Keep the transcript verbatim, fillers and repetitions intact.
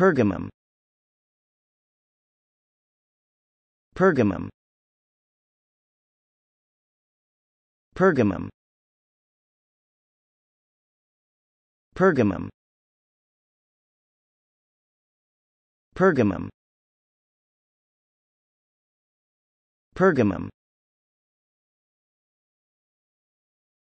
Pergamum. Pergamum. Pergamum. Pergamum. Pergamum. Pergamum.